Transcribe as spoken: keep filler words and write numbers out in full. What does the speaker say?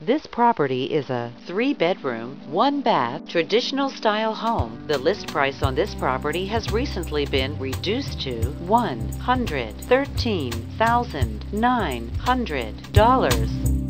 This property is a three-bedroom, one-bath, traditional-style home. The list price on this property has recently been reduced to one hundred thirteen thousand nine hundred dollars.